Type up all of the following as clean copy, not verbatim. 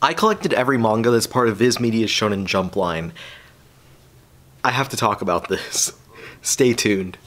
I collected every manga that's part of Viz Media's Shonen Jump line. I have to talk about this. Stay tuned.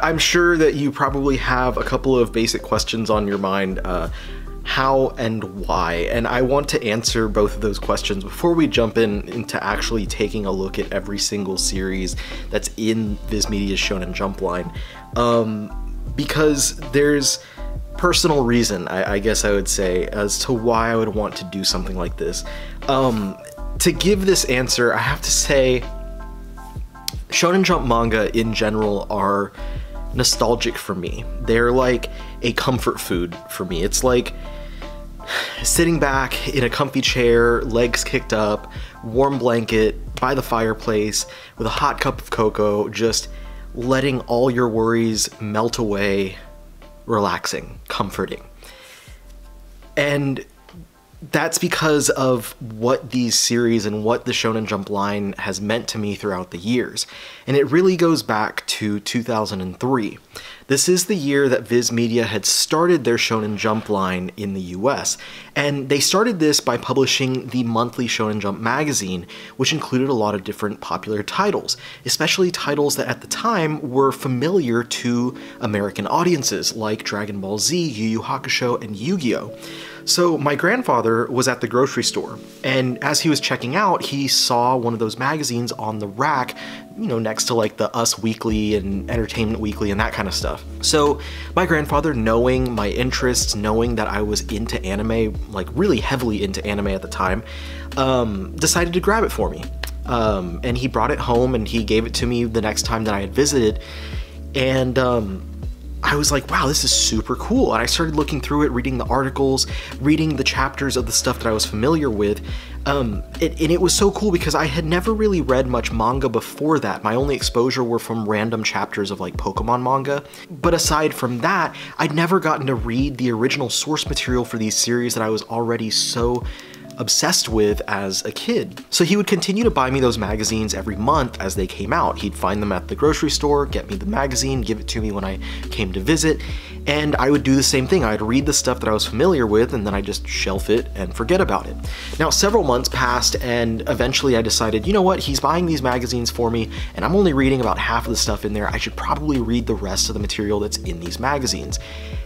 I'm sure that you probably have a couple of basic questions on your mind, how and why, and I want to answer both of those questions before we jump into actually taking a look at every single series that's in Viz Media's Shonen Jump line, because there's personal reason, I guess I would say, as to why I would want to do something like this. To give this answer, I have to say Shonen Jump manga in general are nostalgic for me. They're like a comfort food for me. It's like sitting back in a comfy chair, legs kicked up, warm blanket, by the fireplace with a hot cup of cocoa, just letting all your worries melt away, relaxing, comforting. And that's because of what these series and what the Shonen Jump line has meant to me throughout the years. And it really goes back to 2003. This is the year that Viz Media had started their Shonen Jump line in the US. And they started this by publishing the Monthly Shonen Jump magazine, which included a lot of different popular titles, especially titles that at the time were familiar to American audiences, like Dragon Ball Z, Yu Yu Hakusho, and Yu-Gi-Oh! So my grandfather was at the grocery store, and as he was checking out, he saw one of those magazines on the rack, you know, next to like the Us Weekly and Entertainment Weekly and that kind of stuff. So my grandfather, knowing my interests, knowing that I was into anime, like really heavily into anime at the time, decided to grab it for me. And he brought it home and he gave it to me the next time that I had visited. And I was like, wow, this is super cool. And I started looking through it, reading the articles, reading the chapters of the stuff that I was familiar with. And it was so cool because I had never really read much manga before that. My only exposure were from random chapters of like Pokemon manga. But aside from that, I'd never gotten to read the original source material for these series that I was already so obsessed with as a kid. So he would continue to buy me those magazines every month as they came out. He'd find them at the grocery store, get me the magazine, give it to me when I came to visit, and I would do the same thing. I'd read the stuff that I was familiar with and then I just shelf it and forget about it. Now, several months passed and eventually I decided, you know what, he's buying these magazines for me and I'm only reading about half of the stuff in there. I should probably read the rest of the material that's in these magazines.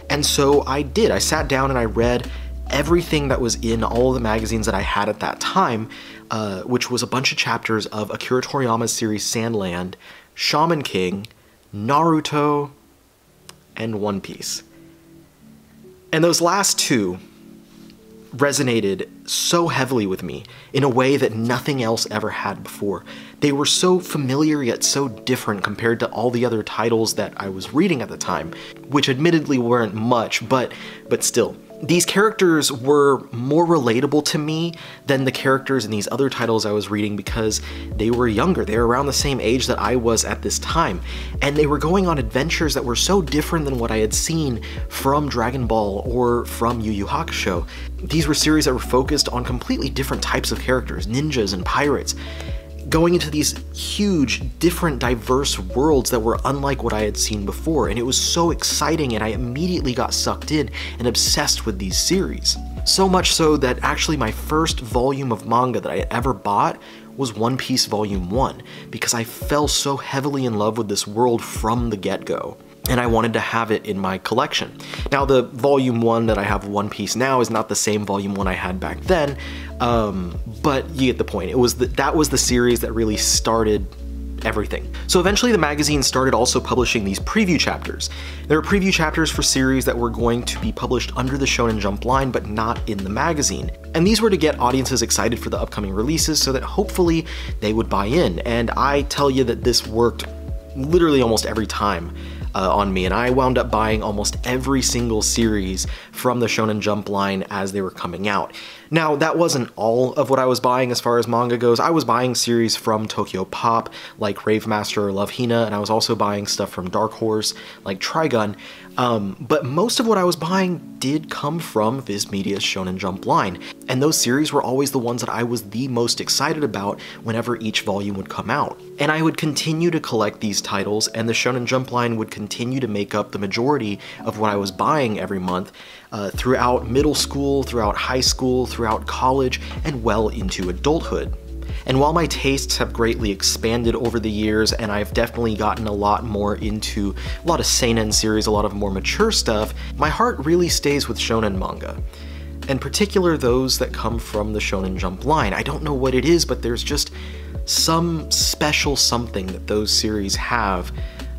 And so I did. I sat down and I read everything that was in all of the magazines that I had at that time, which was a bunch of chapters of Akira Toriyama's series Sand Land, Shaman King, Naruto, and One Piece. And those last two resonated so heavily with me in a way that nothing else ever had before. They were so familiar yet so different compared to all the other titles that I was reading at the time, which admittedly weren't much, but still. These characters were more relatable to me than the characters in these other titles I was reading because they were younger. They were around the same age that I was at this time. And they were going on adventures that were so different than what I had seen from Dragon Ball or from Yu Yu Hakusho. These were series that were focused on completely different types of characters, ninjas and pirates, going into these huge, different, diverse worlds that were unlike what I had seen before, and it was so exciting, and I immediately got sucked in and obsessed with these series. So much so that actually my first volume of manga that I ever bought was One Piece Volume 1, because I fell so heavily in love with this world from the get-go, and I wanted to have it in my collection. Now, the Volume 1 that I have One Piece now is not the same Volume 1 I had back then, but you get the point. It was that was the series that really started everything. So eventually the magazine started also publishing these preview chapters. There were preview chapters for series that were going to be published under the Shonen Jump line, but not in the magazine. And these were to get audiences excited for the upcoming releases so that hopefully they would buy in. And I tell you that this worked literally almost every time on me, and I wound up buying almost every single series from the Shonen Jump line as they were coming out. Now, that wasn't all of what I was buying as far as manga goes. I was buying series from Tokyo Pop, like Rave Master or Love Hina, and I was also buying stuff from Dark Horse, like Trigun, but most of what I was buying did come from Viz Media's Shonen Jump line, and those series were always the ones that I was the most excited about whenever each volume would come out. And I would continue to collect these titles, and the Shonen Jump line would continue to make up the majority of what I was buying every month, throughout middle school, throughout high school, throughout college, and well into adulthood. And while my tastes have greatly expanded over the years, and I've definitely gotten a lot more into a lot of seinen series, a lot of more mature stuff, my heart really stays with shonen manga. In particular, those that come from the Shonen Jump line. I don't know what it is, but there's just some special something that those series have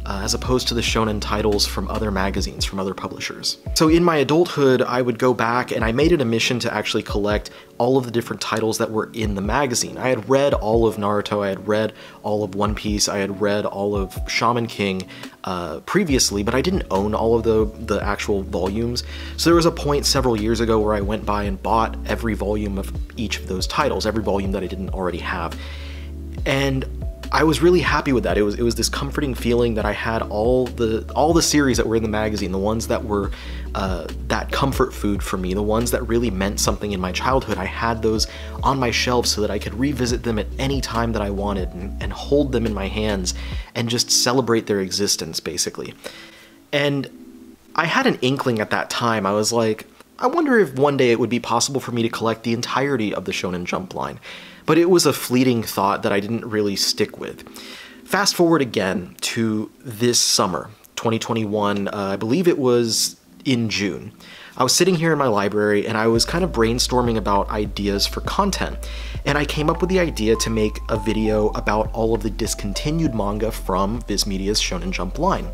as opposed to the shonen titles from other magazines, from other publishers. So in my adulthood, I would go back and I made it a mission to actually collect all of the different titles that were in the magazine. I had read all of Naruto, I had read all of One Piece, I had read all of Shaman King previously, but I didn't own all of the actual volumes. So there was a point several years ago where I went by and bought every volume of each of those titles, every volume that I didn't already have. And I was really happy with that. It was this comforting feeling that I had all the series that were in the magazine, the ones that were that comfort food for me, the ones that really meant something in my childhood. I had those on my shelves so that I could revisit them at any time that I wanted and hold them in my hands and just celebrate their existence, basically. And I had an inkling at that time. I was like, I wonder if one day it would be possible for me to collect the entirety of the Shonen Jump line. But it was a fleeting thought that I didn't really stick with. Fast forward again to this summer, 2021, I believe it was in June. I was sitting here in my library and I was kind of brainstorming about ideas for content. And I came up with the idea to make a video about all of the discontinued manga from Viz Media's Shonen Jump line.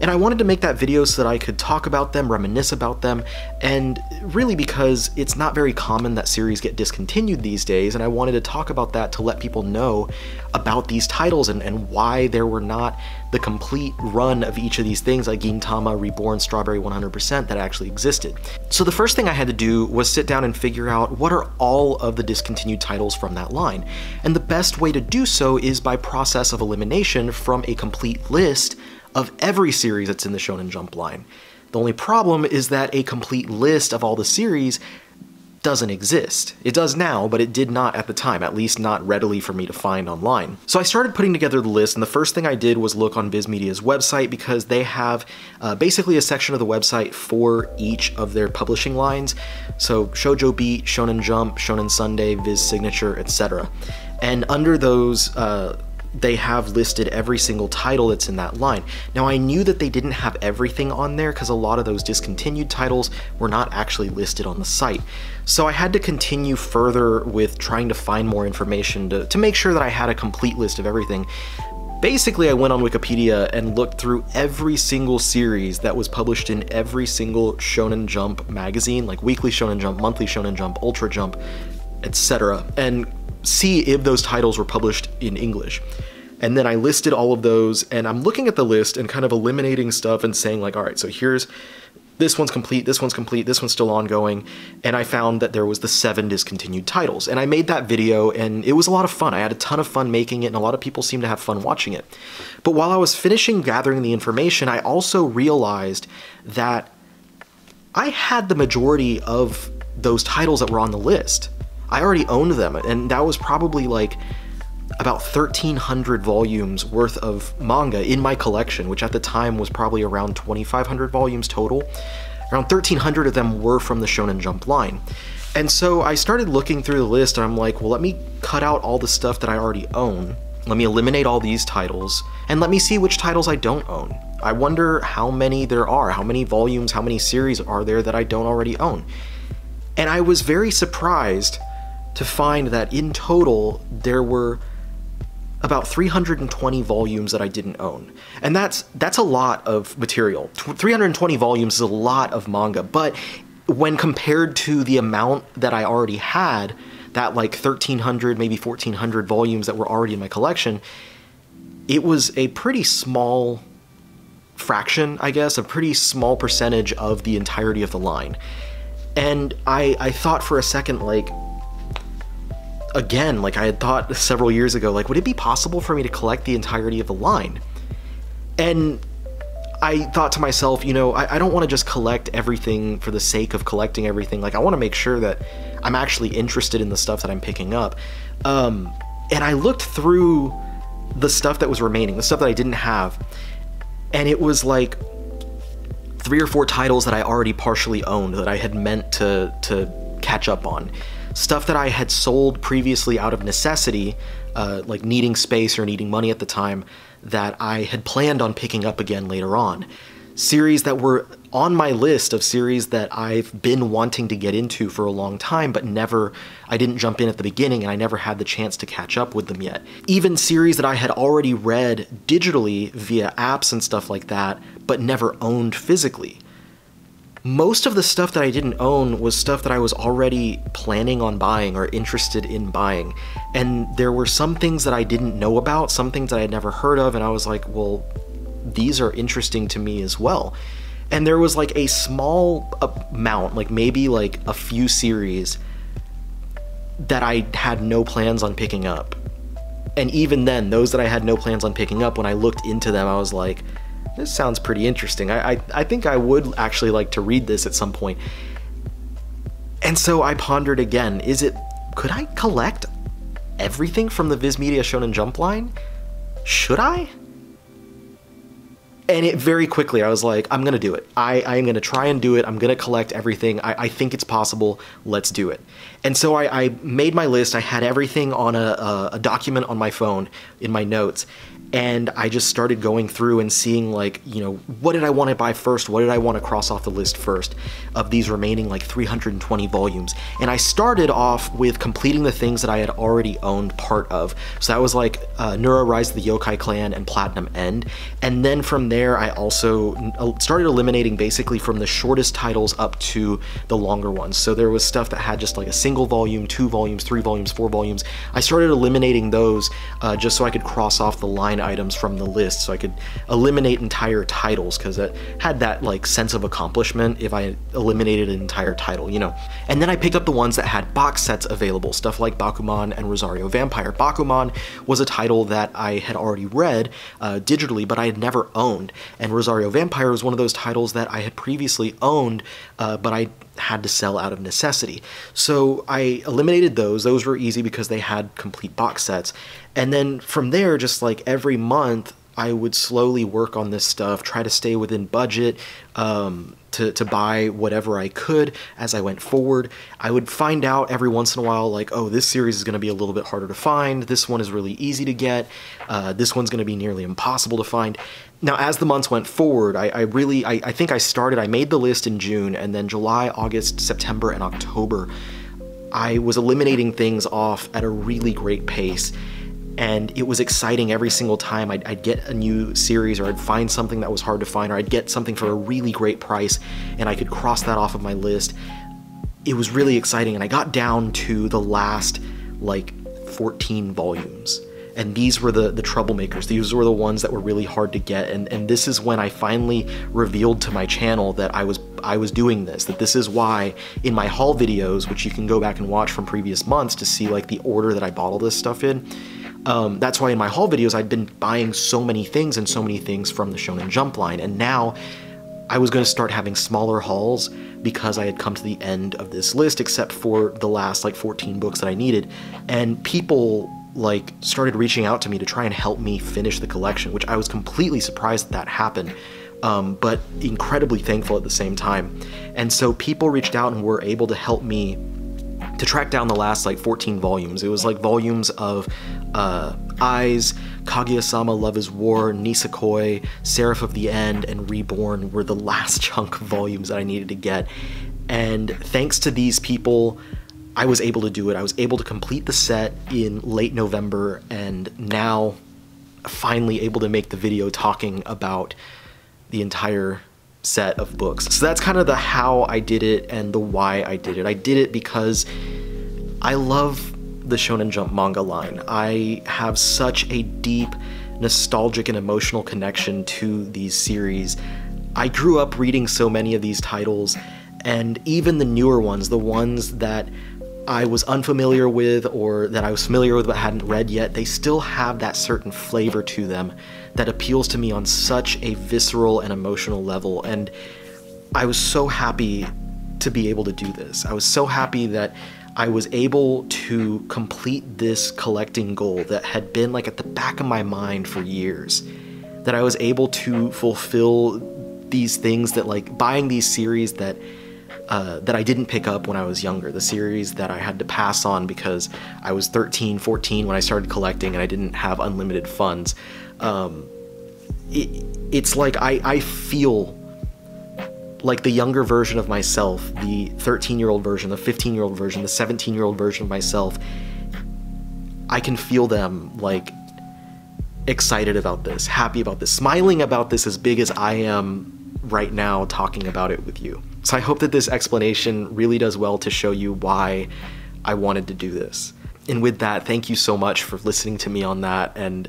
And I wanted to make that video so that I could talk about them, reminisce about them, and really because it's not very common that series get discontinued these days, and I wanted to talk about that to let people know about these titles and why there were not the complete run of each of these things like Gintama, Reborn, Strawberry 100% that actually existed. So the first thing I had to do was sit down and figure out what are all of the discontinued titles from that line. And the best way to do so is by process of elimination from a complete list of every series that's in the Shonen Jump line. The only problem is that a complete list of all the series doesn't exist. It does now, but it did not at the time, at least not readily for me to find online. So I started putting together the list, and the first thing I did was look on Viz Media's website because they have basically a section of the website for each of their publishing lines. So Shoujo Beat, Shonen Jump, Shonen Sunday, Viz Signature, etc. And under those they have listed every single title that's in that line. Now I knew that they didn't have everything on there because a lot of those discontinued titles were not actually listed on the site. So I had to continue further with trying to find more information to make sure that I had a complete list of everything. Basically, I went on Wikipedia and looked through every single series that was published in every single Shonen Jump magazine, like Weekly Shonen Jump, Monthly Shonen Jump, Ultra Jump, etc., and see if those titles were published in English. And then I listed all of those, and I'm looking at the list and kind of eliminating stuff and saying like, all right, so here's, this one's complete, this one's complete, this one's still ongoing. And I found that there was the 7 discontinued titles. And I made that video and it was a lot of fun. I had a ton of fun making it and a lot of people seemed to have fun watching it. But while I was finishing gathering the information, I also realized that I had the majority of those titles that were on the list. I already owned them, and that was probably like about 1,300 volumes worth of manga in my collection, which at the time was probably around 2,500 volumes total. Around 1,300 of them were from the Shonen Jump line. And so I started looking through the list and I'm like, well, let me cut out all the stuff that I already own. Let me eliminate all these titles and let me see which titles I don't own. I wonder how many there are, how many volumes, how many series are there that I don't already own. And I was very surprised to find that in total, there were about 320 volumes that I didn't own. And that's a lot of material. 320 volumes is a lot of manga, but when compared to the amount that I already had, that like 1,300, maybe 1,400 volumes that were already in my collection, it was a pretty small fraction, I guess, a pretty small percentage of the entirety of the line. And I thought for a second, like, again, like I had thought several years ago, like, would it be possible for me to collect the entirety of the line? And I thought to myself, you know, I don't want to just collect everything for the sake of collecting everything. Like, I want to make sure that I'm actually interested in the stuff that I'm picking up. And I looked through the stuff that was remaining, the stuff that I didn't have, and it was like 3 or 4 titles that I already partially owned that I had meant to catch up on. Stuff that I had sold previously out of necessity, like needing space or needing money at the time, that I had planned on picking up again later on. Series that were on my list of series that I've been wanting to get into for a long time, but never, I didn't jump in at the beginning and I never had the chance to catch up with them yet. Even series that I had already read digitally via apps and stuff like that, but never owned physically. Most of the stuff that I didn't own was stuff that I was already planning on buying or interested in buying. And there were some things that I didn't know about, some things that I had never heard of, and I was like, well, these are interesting to me as well. And there was like a small amount, like maybe like a few series that I had no plans on picking up. And even then, those that I had no plans on picking up, when I looked into them, I was like, this sounds pretty interesting. I think I would actually like to read this at some point. And so I pondered again, could I collect everything from the Viz Media Shonen Jump line? Should I? And very quickly, I was like, I'm gonna do it. I am gonna try and do it. I'm gonna collect everything. I think it's possible. Let's do it. And so I made my list. I had everything on a document on my phone in my notes. And I just started going through and seeing, like, you know, what did I want to buy first? What did I want to cross off the list first of these remaining like 320 volumes? And I started off with completing the things that I had already owned part of. So that was like Nura Rise of the Yokai Clan and Platinum End. And then from there, I also started eliminating basically from the shortest titles up to the longer ones. So there was stuff that had just like a single volume, 2 volumes, 3 volumes, 4 volumes. I started eliminating those just so I could cross off the line items from the list, so I could eliminate entire titles, because it had that like sense of accomplishment if I eliminated an entire title, you know. And then I picked up the ones that had box sets available, stuff like Bakuman and Rosario Vampire. Bakuman was a title that I had already read digitally, but I had never owned, and Rosario Vampire was one of those titles that I had previously owned, but I had to sell out of necessity. So I eliminated those. Those were easy because they had complete box sets. And then from there, just like every month, I would slowly work on this stuff, try to stay within budget, to buy whatever I could as I went forward. I would find out every once in a while, like, oh, this series is going to be a little bit harder to find. This one is really easy to get. This one's going to be nearly impossible to find. Now, as the months went forward, I think I made the list in June, and then July, August, September, and October, I was eliminating things off at a really great pace. And it was exciting every single time I'd get a new series, or I'd find something that was hard to find, or I'd get something for a really great price and I could cross that off of my list. It was really exciting. And I got down to the last like 14 volumes. And these were the troublemakers. These were the ones that were really hard to get. And this is when I finally revealed to my channel that I was doing this, that this is why in my haul videos, which you can go back and watch from previous months to see like the order that I bought all this stuff in. That's why in my haul videos, I'd been buying so many things and so many things from the Shonen Jump line. And now I was going to start having smaller hauls because I had come to the end of this list, except for the last like 14 books that I needed. And people like started reaching out to me to try and help me finish the collection, which I was completely surprised that happened. but incredibly thankful at the same time. And so people reached out and were able to help me to track down the last like 14 volumes. It was like volumes of Eyes, Kaguya-sama Love is War, Nisekoi, Seraph of the End, and Reborn were the last chunk of volumes that I needed to get. And thanks to these people, I was able to do it. I was able to complete the set in late November, and now finally able to make the video talking about the entire set of books. So that's kind of the how I did it and the why I did it. I did it because I love the Shonen Jump manga line. I have such a deep, nostalgic, and emotional connection to these series. I grew up reading so many of these titles, and even the newer ones, the ones that I was unfamiliar with or that I was familiar with but hadn't read yet, they still have that certain flavor to them that appeals to me on such a visceral and emotional level. And I was so happy to be able to do this. I was so happy that I was able to complete this collecting goal that had been like at the back of my mind for years, that I was able to fulfill these things that, like, buying these series that that I didn't pick up when I was younger, the series that I had to pass on because I was 13, 14 when I started collecting and I didn't have unlimited funds. It's like I feel like the younger version of myself, the 13-year-old version, the 15-year-old version, the 17-year-old version of myself. I can feel them, like, excited about this, happy about this, smiling about this as big as I am right now talking about it with you. So I hope that this explanation really does well to show you why I wanted to do this. And with that, thank you so much for listening to me on that. And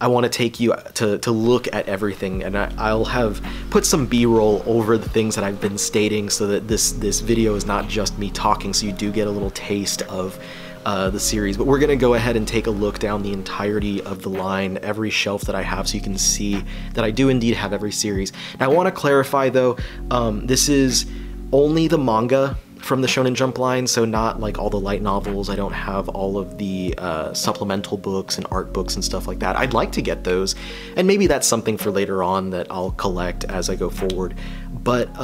I want to take you to look at everything, and I'll have put some B-roll over the things that I've been stating so that this video is not just me talking, so you do get a little taste of the series. But we're going to go ahead and take a look down the entirety of the line, every shelf that I have, so you can see that I do indeed have every series. Now, I want to clarify though, this is only the manga from the Shonen Jump line, so not like all the light novels. I don't have all of the supplemental books and art books and stuff like that. I'd like to get those, and maybe that's something for later on that I'll collect as I go forward. But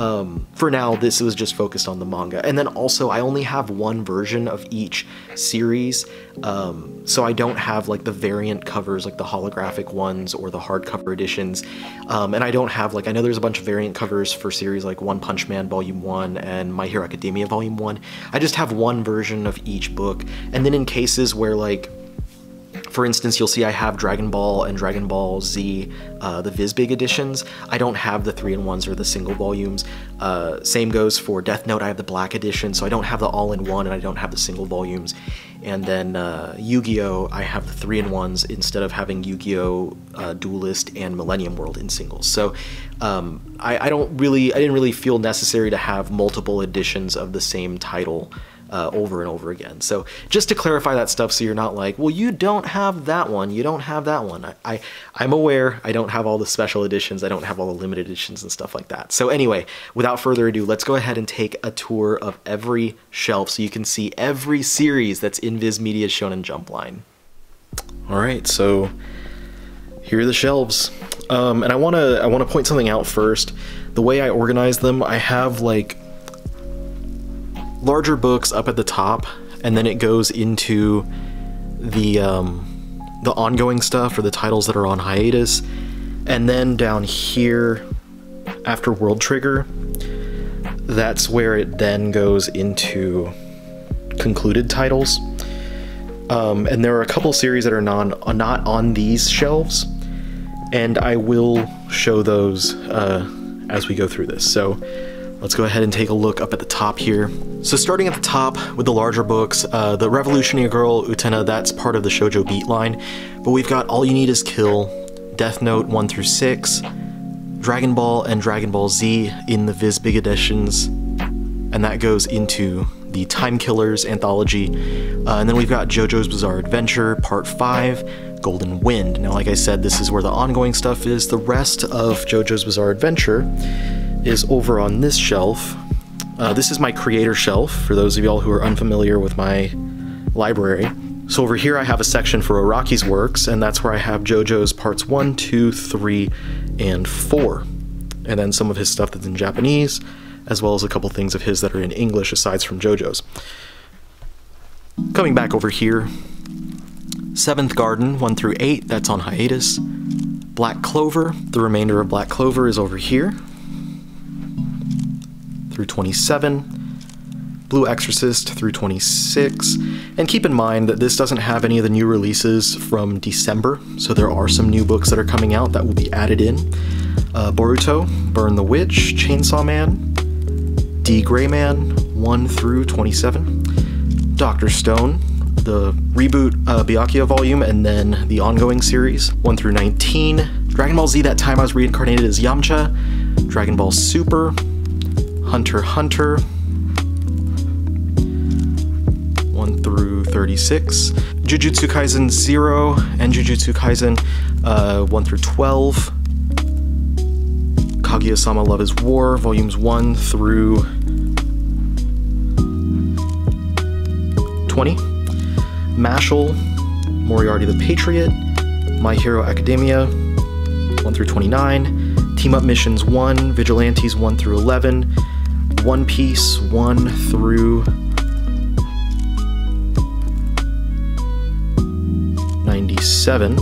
for now, this was just focused on the manga. And then also, I only have one version of each series, so I don't have like the variant covers, like the holographic ones or the hardcover editions. And I don't have, like, I know there's a bunch of variant covers for series like One Punch Man Volume 1 and My Hero Academia Volume 1. I just have one version of each book. And then in cases where, like, for instance, you'll see I have Dragon Ball and Dragon Ball Z, the Viz Big editions. I don't have the 3-in-1s or the single volumes. Same goes for Death Note. I have the black edition, so I don't have the all-in-one, and I don't have the single volumes. And then Yu-Gi-Oh! I have the 3-in-1s instead of having Yu-Gi-Oh! Duelist and Millennium World in singles. So I didn't really feel necessary to have multiple editions of the same title over and over again. So just to clarify that stuff, so you're not like, well, you don't have that one, you don't have that one. I'm aware I don't have all the special editions, I don't have all the limited editions and stuff like that. So anyway, without further ado, let's go ahead and take a tour of every shelf so you can see every series that's in Viz Media's Shonen Jump line. All right, so here are the shelves. And I wanna point something out first. The way I organize them, I have, like, larger books up at the top, and then it goes into the ongoing stuff or the titles that are on hiatus. And then down here after World Trigger, that's where it then goes into concluded titles. And there are a couple series that are not on these shelves, and I will show those as we go through this. So let's go ahead and take a look up at the top here. So starting at the top with the larger books, the Revolutionary Girl Utena, that's part of the Shoujo Beat line, but we've got All You Need Is Kill, Death Note 1 through 6, Dragon Ball and Dragon Ball Z in the Viz Big editions, and that goes into the Time Killers anthology. And then we've got JoJo's Bizarre Adventure Part 5, Golden Wind. Now, like I said, this is where the ongoing stuff is. The rest of JoJo's Bizarre Adventure is over on this shelf. This is my creator shelf, for those of y'all who are unfamiliar with my library. So over here I have a section for Araki's works, and that's where I have JoJo's parts 1, 2, 3, and 4. and then some of his stuff that's in Japanese, as well as a couple things of his that are in English aside from JoJo's. Coming back over here, Seventh Garden 1 through 8, that's on hiatus. Black Clover, the remainder of Black Clover is over here through 27, Blue Exorcist through 26, and keep in mind that this doesn't have any of the new releases from December, so there are some new books that are coming out that will be added in. Boruto, Burn the Witch, Chainsaw Man, D. Gray Man 1 through 27, Dr. Stone, the reboot Byakuya volume, and then the ongoing series 1 through 19, Dragon Ball Z, that time I was reincarnated as Yamcha, Dragon Ball Super, Hunter x Hunter 1 through 36, Jujutsu Kaisen 0 and Jujutsu Kaisen 1 through 12, Kaguya-sama Love is War volumes 1 through 20, Mashal, Moriarty the Patriot, My Hero Academia 1 through 29, Team Up Missions 1, Vigilantes 1 through 11, One Piece 1 through 97,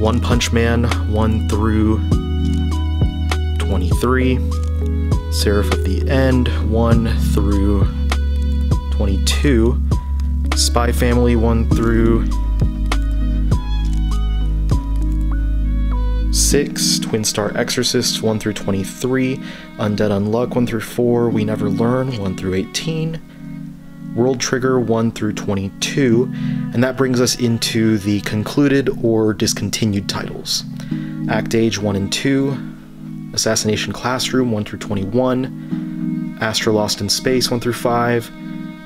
One Punch Man 1 through 23, Seraph of the End 1 through 22, Spy Family 1 through 6, Twin Star Exorcist 1 through 23, Undead Unluck 1 through 4, We Never Learn 1 through 18, World Trigger 1 through 22, and that brings us into the concluded or discontinued titles. Act Age 1 and 2, Assassination Classroom 1 through 21, Astro Lost in Space 1 through 5,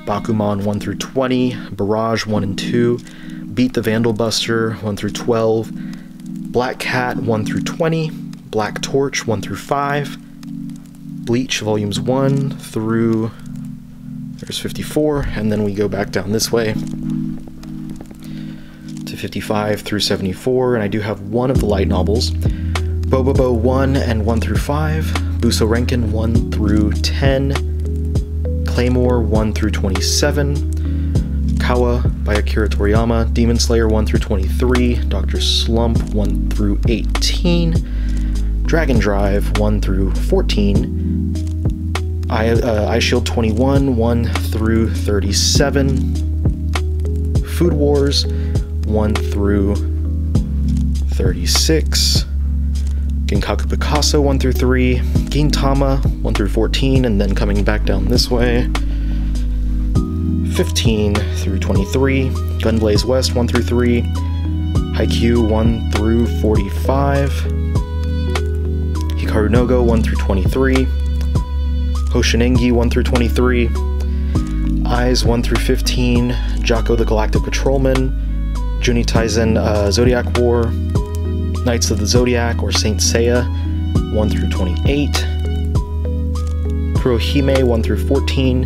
Bakuman 1 through 20, Barrage 1 and 2, Beat the Vandal Buster 1 through 12, Black Cat 1 through 20, Black Torch 1 through 5, Bleach volumes 1 through, there's 54, and then we go back down this way to 55 through 74, and I do have one of the light novels, Bobobo 1 and 1 through 5, Buso Renkin 1 through 10, Claymore 1 through 27, Kawa by Akira Toriyama, Demon Slayer 1 through 23, Dr. Slump 1 through 18, Dragon Drive 1 through 14, Eye Shield 21 1 through 37, Food Wars 1 through 36, Genkaku Picasso 1 through 3, Gintama 1 through 14, and then coming back down this way, 15 through 23, Gunblaze West 1 through 3, Haikyuu 1 through 45, Hikaru no Go 1 through 23, Hoshinengi 1 through 23, Eyes 1 through 15, Jakko the Galactic Patrolman, Juni Taisen Zodiac War, Knights of the Zodiac or Saint Seiya 1 through 28, Kurohime 1 through 14,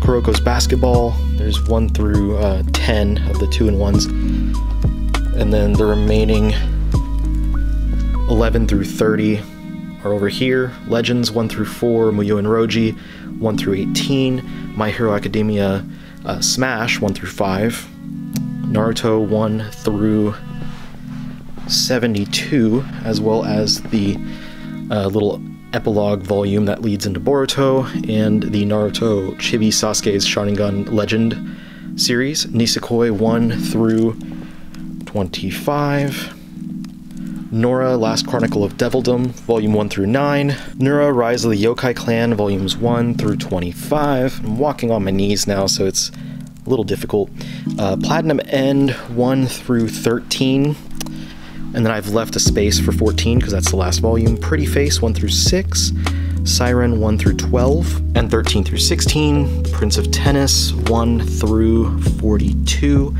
Kuroko's Basketball, there's 1 through 10 of the 2-in-1s, and then the remaining 11 through 30 are over here, Legends 1 through 4, Muyo and Roji 1 through 18, My Hero Academia Smash 1 through 5, Naruto 1 through 72, as well as the little epilogue volume that leads into Boruto and the Naruto Chibi Sasuke's Sharingan Legend series, Nisekoi 1 through 25, Nora Last Chronicle of Devildom volume 1 through 9, Nura Rise of the Yokai Clan volumes 1 through 25, I'm walking on my knees now so it's a little difficult, Platinum End 1 through 13, and then I've left a space for 14 because that's the last volume, Pretty Face 1 through 6, Siren 1 through 12, and 13 through 16, Prince of Tennis 1 through 42,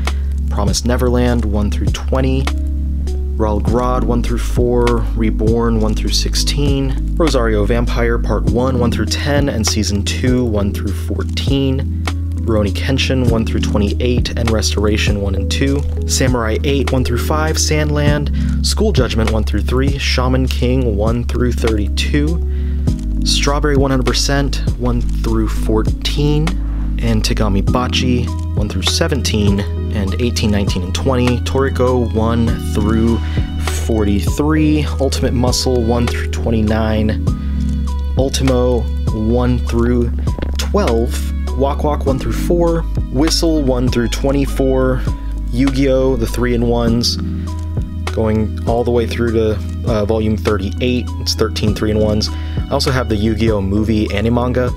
Promised Neverland 1 through 20, Rahl Grad 1 through 4, Reborn 1 through 16, Rosario Vampire Part 1 1 through 10, and Season 2 1 through 14, Rurouni Kenshin 1 through 28 and Restoration 1 and 2, Samurai 8 1 through 5, Sand Land, School Judgment 1 through 3, Shaman King 1 through 32, Strawberry 100% 1 through 14, and Tegami Bachi 1 through 17, and 18, 19, and 20, Toriko 1 through 43, Ultimate Muscle 1 through 29, Ultimo 1 through 12, Walk Walk 1 through 4, Whistle 1 through 24, Yu-Gi-Oh! The 3-in-1s, going all the way through to volume 38, it's 13 3-in-1s. I also have the Yu-Gi-Oh! Movie Animanga,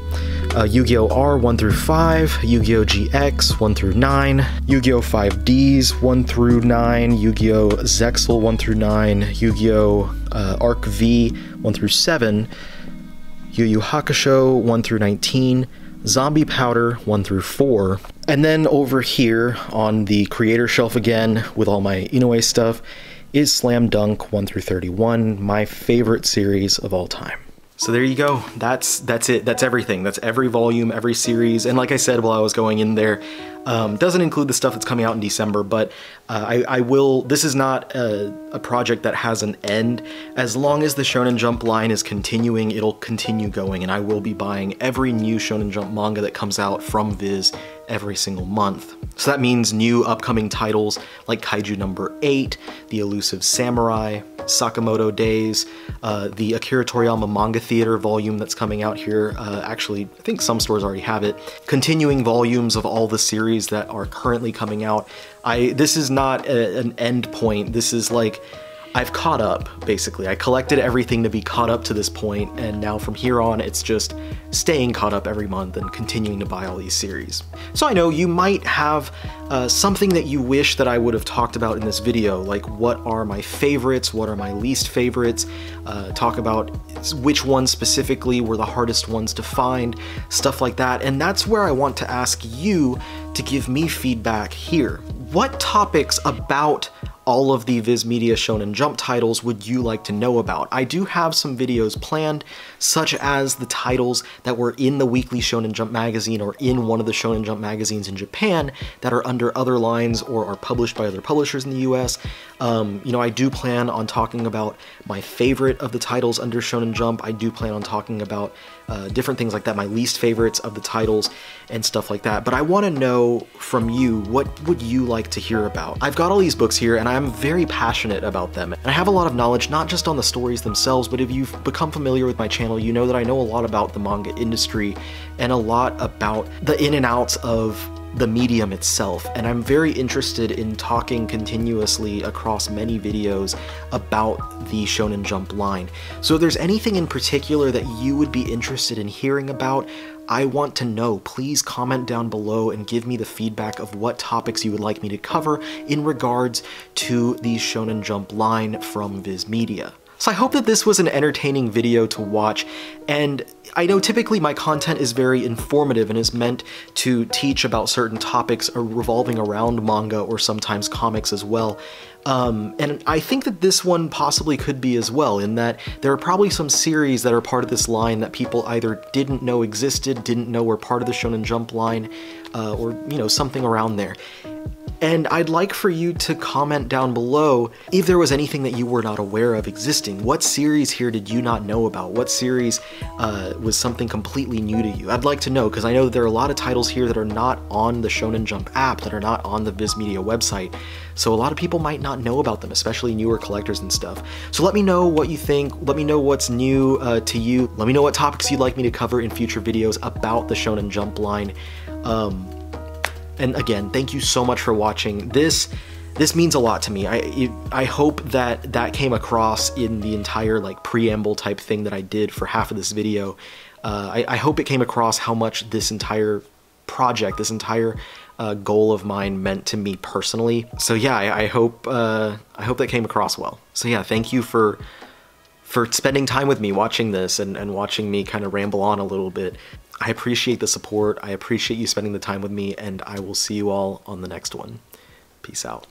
Yu-Gi-Oh! R 1 through 5, Yu-Gi-Oh! GX 1 through 9, Yu-Gi-Oh! 5Ds 1 through 9, Yu-Gi-Oh! Zexal 1 through 9, Yu-Gi-Oh! Arc V 1 through 7, Yu Yu Hakusho 1 through 19, Zombie Powder 1 through 4, and then over here on the creator shelf again with all my Inoue stuff is Slam Dunk 1 through 31, my favorite series of all time. So there you go. That's it. That's everything. That's every volume, every series. And like I said while I was going in there, doesn't include the stuff that's coming out in December, but I will, this is not a project that has an end. As long as the Shonen Jump line is continuing, it'll continue going, and I will be buying every new Shonen Jump manga that comes out from Viz every single month. So that means new upcoming titles like Kaiju number 8, The Elusive Samurai, Sakamoto Days, the Akira Toriyama Manga Theater volume that's coming out here. Actually, I think some stores already have it. Continuing volumes of all the series that are currently coming out. This is not an end point. This is like, I've caught up, basically. I collected everything to be caught up to this point, and now from here on, it's just staying caught up every month and continuing to buy all these series. So I know you might have something that you wish that I would have talked about in this video, like what are my favorites, what are my least favorites, talk about which ones specifically were the hardest ones to find, stuff like that, and that's where I want to ask you to give me feedback here. What topics about all of the Viz Media Shonen Jump titles would you like to know about? I do have some videos planned, such as the titles that were in the Weekly Shonen Jump magazine or in one of the Shonen Jump magazines in Japan that are under other lines or are published by other publishers in the US. You know, I do plan on talking about my favorite of the titles under Shonen Jump. I do plan on talking about different things like that, my least favorites of the titles and stuff like that. But I want to know from you, what would you like to hear about? I've got all these books here and I'm very passionate about them. And I have a lot of knowledge, not just on the stories themselves, but if you've become familiar with my channel, you know that I know a lot about the manga industry and a lot about the in and outs of the medium itself, and I'm very interested in talking continuously across many videos about the Shonen Jump line. So if there's anything in particular that you would be interested in hearing about, I want to know. Please comment down below and give me the feedback of what topics you would like me to cover in regards to the Shonen Jump line from Viz Media. So I hope that this was an entertaining video to watch, and I know typically my content is very informative and is meant to teach about certain topics revolving around manga or sometimes comics as well. And I think that this one possibly could be as well, in that there are probably some series that are part of this line that people either didn't know existed, didn't know were part of the Shonen Jump line, or, you know, something around there. And I'd like for you to comment down below if there was anything that you were not aware of existing. What series here did you not know about? What series was something completely new to you? I'd like to know, because I know that there are a lot of titles here that are not on the Shonen Jump app, that are not on the Viz Media website. So a lot of people might not know about them, especially newer collectors and stuff. So let me know what you think. Let me know what's new to you. Let me know what topics you'd like me to cover in future videos about the Shonen Jump line. And again, thank you so much for watching. This means a lot to me. I hope that that came across in the entire like preamble type thing that I did for half of this video. I hope it came across how much this entire project, this entire goal of mine meant to me personally. So yeah, I hope that came across well. So yeah, thank you for spending time with me watching this and watching me kind of ramble on a little bit. I appreciate the support, I appreciate you spending the time with me, and I will see you all on the next one. Peace out.